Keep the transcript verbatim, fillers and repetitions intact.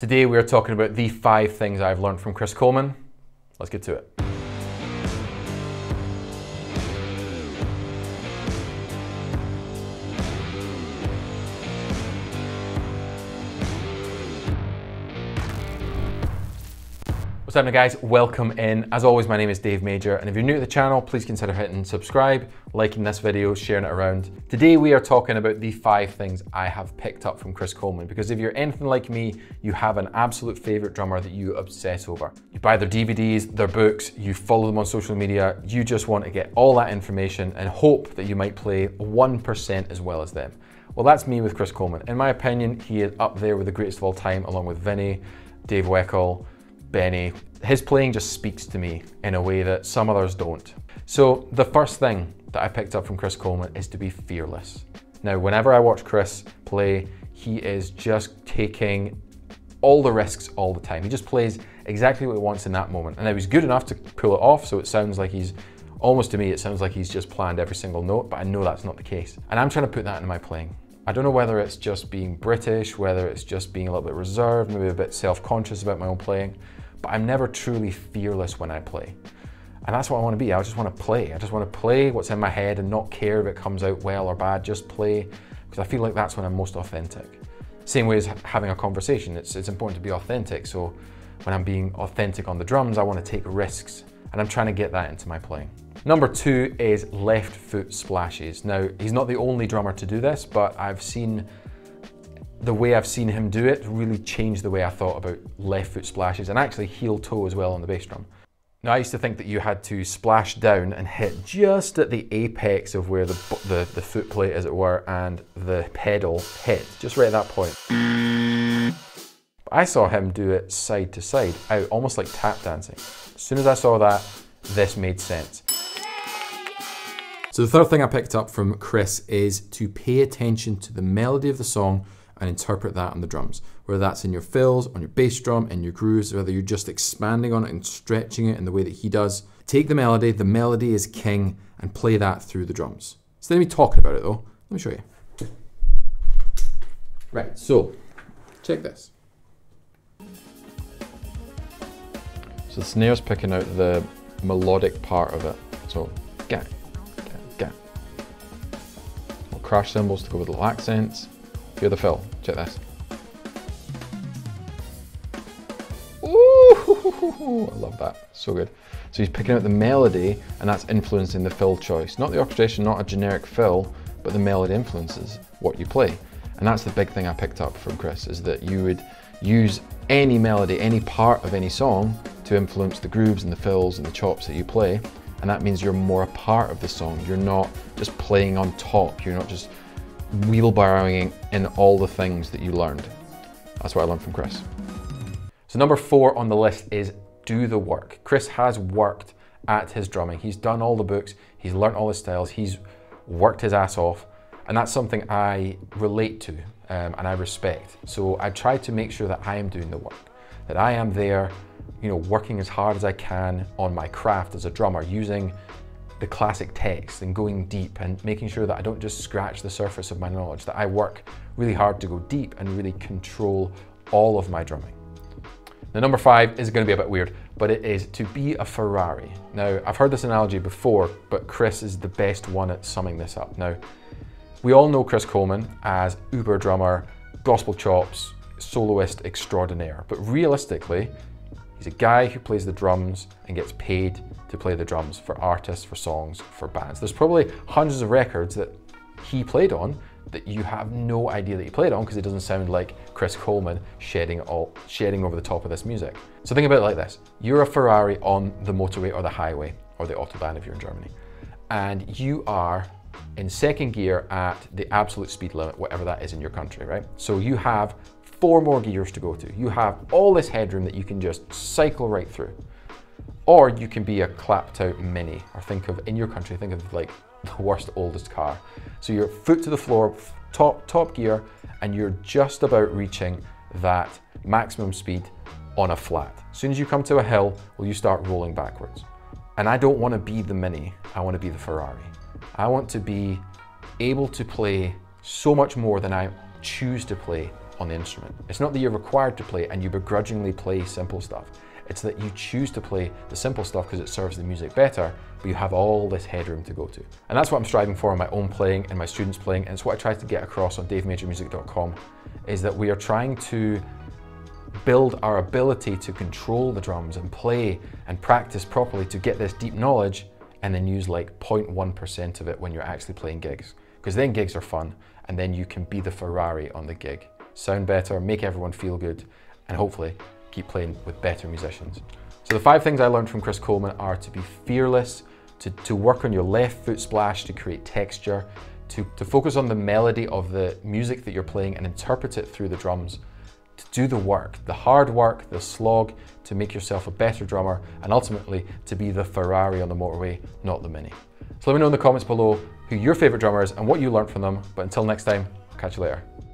Today we are talking about the five things I've learned from Chris Coleman. Let's get to it. What's happening, guys? Welcome in. As always, my name is Dave Major, and if you're new to the channel, please consider hitting subscribe, liking this video, sharing it around. Today we are talking about the five things I have picked up from Chris Coleman, because if you're anything like me, you have an absolute favorite drummer that you obsess over. You buy their D V Ds, their books, you follow them on social media, you just want to get all that information and hope that you might play one percent as well as them. Well, that's me with Chris Coleman. In my opinion, he is up there with the greatest of all time, along with Vinnie, Dave Weckel, Benny. His playing just speaks to me in a way that some others don't. So the first thing that I picked up from Chris Coleman is to be fearless. Now, whenever I watch Chris play, he is just taking all the risks all the time. He just plays exactly what he wants in that moment. And now he's good enough to pull it off, so it sounds like he's, almost to me, it sounds like he's just planned every single note, but I know that's not the case. And I'm trying to put that into my playing. I don't know whether it's just being British, whether it's just being a little bit reserved, maybe a bit self-conscious about my own playing, but I'm never truly fearless when I play. And that's what I want to be. I just want to play. I just want to play what's in my head and not care if it comes out well or bad, just play, because I feel like that's when I'm most authentic. Same way as having a conversation. It's, it's important to be authentic. So when I'm being authentic on the drums, I want to take risks, and I'm trying to get that into my playing. Number two is left foot splashes. Now, he's not the only drummer to do this, but I've seen the way I've seen him do it really changed the way I thought about left foot splashes, and actually heel toe as well on the bass drum. Now, I used to think that you had to splash down and hit just at the apex of where the, the, the foot plate, as it were, and the pedal hit, just right at that point. But I saw him do it side to side, out, almost like tap dancing. As soon as I saw that, this made sense. So the third thing I picked up from Chris is to pay attention to the melody of the song and interpret that on the drums. Whether that's in your fills, on your bass drum, in your grooves, whether you're just expanding on it and stretching it in the way that he does. Take the melody, the melody is king, and play that through the drums. Instead of me talking about it though, let me show you. Right, so check this. So the snare's picking out the melodic part of it. So, gang. Crash cymbals to go with little accents. Hear the fill, check this. Ooh, I love that, so good. So he's picking out the melody, and that's influencing the fill choice. Not the orchestration, not a generic fill, but the melody influences what you play. And that's the big thing I picked up from Chris, is that you would use any melody, any part of any song to influence the grooves and the fills and the chops that you play. And that means you're more a part of the song. You're not just playing on top. You're not just wheelbarrowing in all the things that you learned. That's what I learned from Chris. So number four on the list is do the work. Chris has worked at his drumming. He's done all the books. He's learned all his styles. He's worked his ass off. And that's something I relate to um, and I respect. So I try to make sure that I am doing the work, that I am there, you know, working as hard as I can on my craft as a drummer, using the classic text and going deep and making sure that I don't just scratch the surface of my knowledge, that I work really hard to go deep and really control all of my drumming. Now, number five is going to be a bit weird, but it is to be a Ferrari. Now, I've heard this analogy before, but Chris is the best one at summing this up. Now, we all know Chris Coleman as uber drummer, gospel chops, soloist extraordinaire, but realistically, he's a guy who plays the drums and gets paid to play the drums for artists, for songs, for bands. There's probably hundreds of records that he played on that you have no idea that he played on, because it doesn't sound like Chris Coleman shedding, all, shedding over the top of this music. So think about it like this. You're a Ferrari on the motorway or the highway, or the Autobahn if you're in Germany, and you are in second gear at the absolute speed limit, whatever that is in your country, right? So you have four more gears to go to. You have all this headroom that you can just cycle right through. Or you can be a clapped out Mini, or think of, in your country, think of like the worst, oldest car. So you're foot to the floor, top, top gear, and you're just about reaching that maximum speed on a flat. As soon as you come to a hill, well, you start rolling backwards. And I don't want to be the Mini, I want to be the Ferrari. I want to be able to play so much more than I choose to play on the instrument. It's not that you're required to play and you begrudgingly play simple stuff. It's that you choose to play the simple stuff because it serves the music better, but you have all this headroom to go to. And that's what I'm striving for in my own playing and my students' playing, and it's what I try to get across on dave major music dot com, is that we are trying to build our ability to control the drums and play and practice properly to get this deep knowledge, and then use like zero point one percent of it when you're actually playing gigs. Because then gigs are fun, and then you can be the Ferrari on the gig. Sound better, make everyone feel good, and hopefully keep playing with better musicians. So the five things I learned from Chris Coleman are to be fearless, to, to work on your left foot splash to create texture, to, to focus on the melody of the music that you're playing and interpret it through the drums, to do the work, the hard work, the slog, to make yourself a better drummer, and ultimately to be the Ferrari on the motorway, not the Mini. So let me know in the comments below who your favorite drummer is and what you learned from them. But until next time, I'll catch you later.